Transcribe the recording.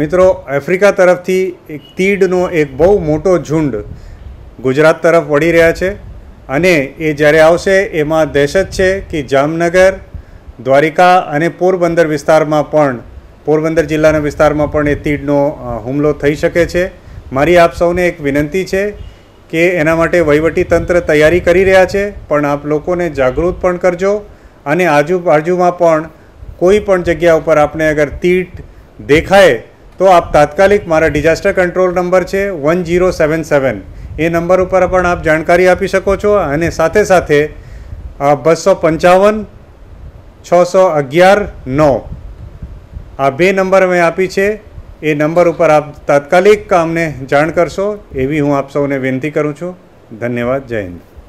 मित्रों आफ्रिका तरफथी एक तीडनो एक बहु मोटो झुंड गुजरात तरफ वळी रह्या छे अने ए ज्यारे आवशे एमां दहशत छे कि जामनगर द्वारिका अने पोरबंदर विस्तार में पण पोरबंदर जिल्लाना विस्तार में पण ए तीडनो हुमलो थई शके छे। मारी आप सौने एक विनंती है कि एना माटे वहीवटी तंत्र तैयारी करी रह्या छे पण आप लोकोने जागृत पण करजो अने आजूबाजू में पण कोईपण जग्या पर आपने अगर तीट देखाए तो आप तात्कालिक मारा डिजास्टर कंट्रोल नंबर है 1077 ये नंबर पर पण आप जानकारी आपी शको छो अने साथे साथे 255 611 9 आ बे नंबर मैं आपी छे ए नंबर पर आप तात्कालिक अमने जाण करशो एवी हूँ आप सौने विनती करूँ छूँ। धन्यवाद। जय हिंद।